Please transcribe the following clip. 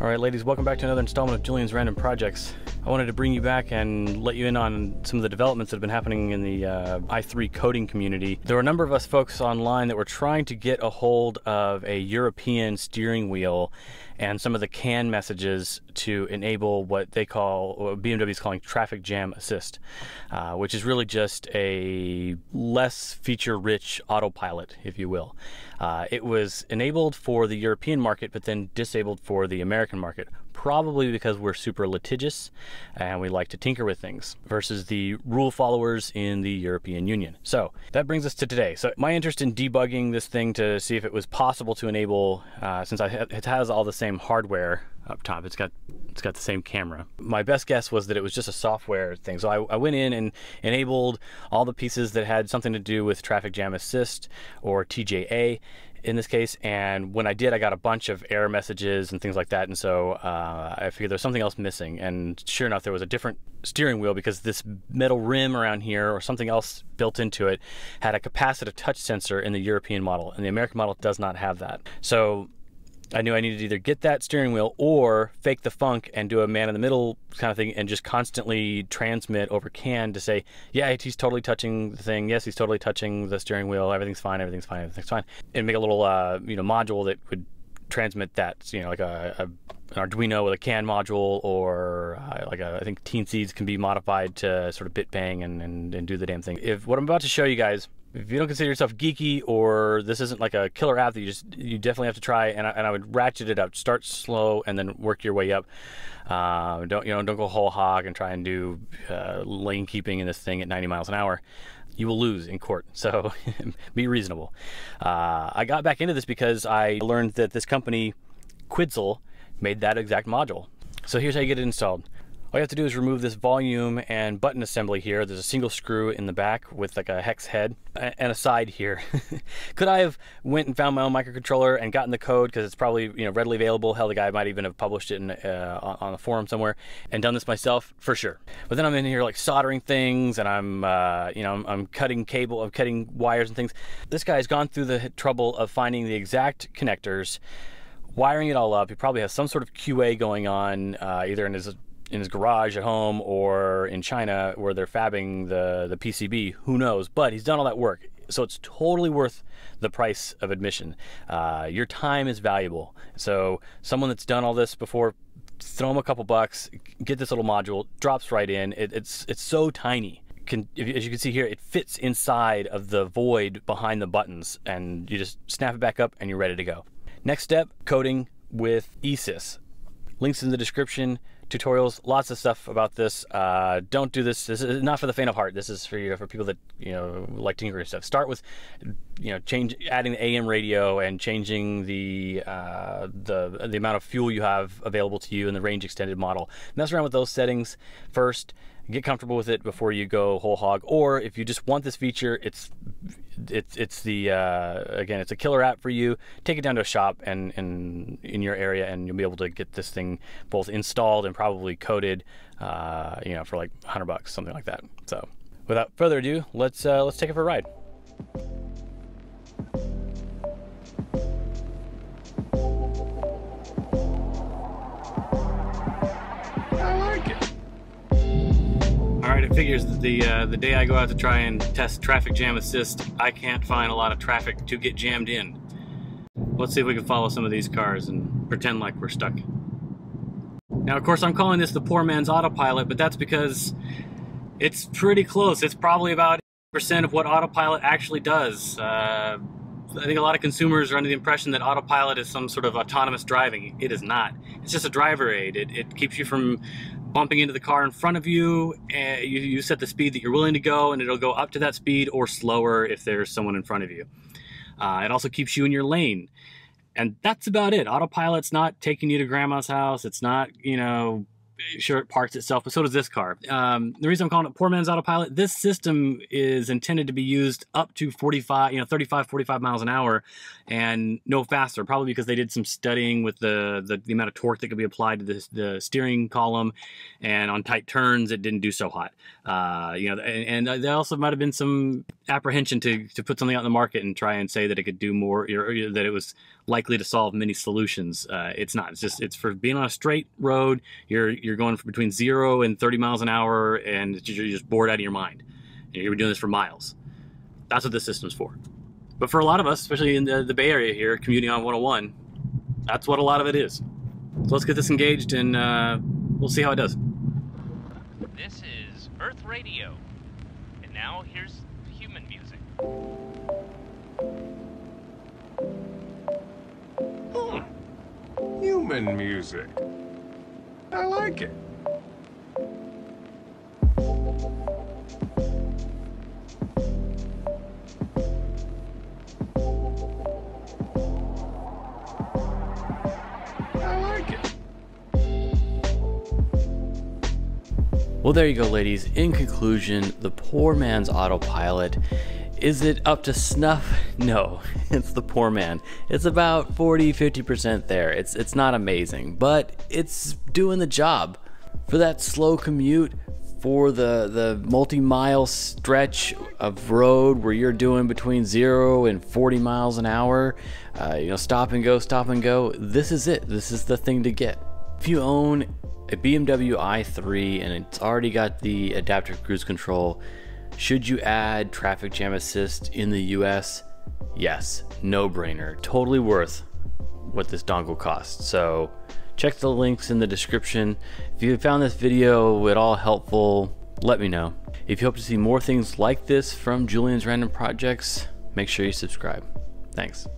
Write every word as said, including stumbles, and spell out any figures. All right, ladies, welcome back to another installment of Julian's Random Projects. I wanted to bring you back and let you in on some of the developments that have been happening in the uh, i three coding community. There were a number of us folks online that were trying to get a hold of a European steering wheel and some of the CAN messages to enable what they call, what B M W is calling Traffic Jam Assist, uh, which is really just a less feature-rich autopilot, if you will. Uh, it was enabled for the European market, but then disabled for the American market, probably because we're super litigious and we like to tinker with things versus the rule followers in the European Union. So that brings us to today. So my interest in debugging this thing to see if it was possible to enable, uh, since I ha it has all the same hardware up top, it's got it's got the same camera. My best guess was that it was just a software thing. So I, I went in and enabled all the pieces that had something to do with Traffic Jam Assist or T J A in this case, and when I did, I got a bunch of error messages and things like that, and so uh, I figured there's something else missing, and sure enough, there was a different steering wheel because this metal rim around here or something else built into it had a capacitive touch sensor in the European model, and the American model does not have that. So I knew I needed to either get that steering wheel or fake the funk and do a man in the middle kind of thing and just constantly transmit over CAN to say, yeah, he's totally touching the thing. Yes, he's totally touching the steering wheel. Everything's fine. Everything's fine. Everything's fine. And make a little, uh, you know, module that would transmit that, you know, like a, a an Arduino with a CAN module, or uh, like a, I think Teensy's can be modified to sort of bit bang and, and, and do the damn thing. If what I'm about to show you guys, if you don't consider yourself geeky or this isn't like a killer app that you just, you definitely have to try, and I, and I would ratchet it up. Start slow and then work your way up. Uh, don't, you know, don't go whole hog and try and do uh, lane keeping in this thing at ninety miles an hour. You will lose in court, so be reasonable. Uh, I got back into this because I learned that this company, Quidzel, made that exact module. So here's how you get it installed. All you have to do is remove this volume and button assembly here. There's a single screw in the back with like a hex head and a side here. Could I have went and found my own microcontroller and gotten the code, because it's probably, you know, readily available. Hell, the guy might even have published it in, uh, on the forum somewhere, and done this myself for sure. But then I'm in here like soldering things, and I'm uh, you know I'm, I'm cutting cable, I'm cutting wires and things. This guy's gone through the trouble of finding the exact connectors, wiring it all up. He probably has some sort of Q A going on, uh, either in his in his garage at home or in China where they're fabbing the, the P C B, who knows, but he's done all that work. So it's totally worth the price of admission. Uh, your time is valuable. So someone that's done all this before, throw them a couple bucks, get this little module, drops right in. It, it's, it's so tiny. Can, as you can see here, it fits inside of the void behind the buttons, and you just snap it back up and you're ready to go. Next step, coding with E-Sys. Links in the description. Tutorials, lots of stuff about this. Uh, don't do this. This is not for the faint of heart. This is for, you know, for people that, you know, like tinkering stuff. Start with, you know, change, adding the A M radio and changing the uh, the the amount of fuel you have available to you in the range extended model. Mess around with those settings first. Get comfortable with it before you go whole hog. Or if you just want this feature, it's it's it's the uh, again, it's a killer app for you. Take it down to a shop and and in your area, and you'll be able to get this thing both installed and probably coded, uh, you know, for like a hundred bucks, something like that. So, without further ado, let's uh, let's take it for a ride. I like it. All right, it figures that the uh, the day I go out to try and test Traffic Jam Assist, I can't find a lot of traffic to get jammed in. Let's see if we can follow some of these cars and pretend like we're stuck. Now, of course, I'm calling this the poor man's autopilot, but that's because it's pretty close. It's probably about eighty percent of what autopilot actually does. Uh, I think a lot of consumers are under the impression that autopilot is some sort of autonomous driving. It is not. It's just a driver aid. It, it keeps you from bumping into the car in front of you. And you, you set the speed that you're willing to go, and it'll go up to that speed or slower if there's someone in front of you. Uh, it also keeps you in your lane. And that's about it. Autopilot's not taking you to grandma's house. It's not, you know, sure it parks itself, but so does this car. Um, the reason I'm calling it poor man's autopilot, this system is intended to be used up to forty-five, you know, thirty-five, forty-five miles an hour and no faster, probably because they did some studying with the, the, the amount of torque that could be applied to this, the steering column, and on tight turns, it didn't do so hot. Uh, you know, and, and there also might've been some apprehension to, to put something out in the market and try and say that it could do more, or that it was likely to solve many solutions. Uh, it's not, it's just, it's for being on a straight road. You're, you're going between zero and thirty miles an hour, and you're just bored out of your mind. And you're doing this for miles. That's what this system's for. But for a lot of us, especially in the, the Bay Area here, commuting on one oh one, that's what a lot of it is. So let's get this engaged, and uh, we'll see how it does. This is Earth Radio, and now here's human music. Hmm. Human music. I like it. I like it. Well, there you go, ladies. In conclusion, the poor man's autopilot. Is it up to snuff? No, it's the poor man. It's about forty, fifty percent there. It's, it's not amazing, but it's doing the job. For that slow commute, for the, the multi-mile stretch of road where you're doing between zero and forty miles an hour, uh, you know, stop and go, stop and go, this is it. This is the thing to get. If you own a B M W i three and it's already got the adaptive cruise control, should you add Traffic Jam Assist in the U S? Yes, no brainer, totally worth what this dongle costs. So check the links in the description. If you found this video at all helpful, let me know. If you hope to see more things like this from Julian's Random Projects, make sure you subscribe. Thanks.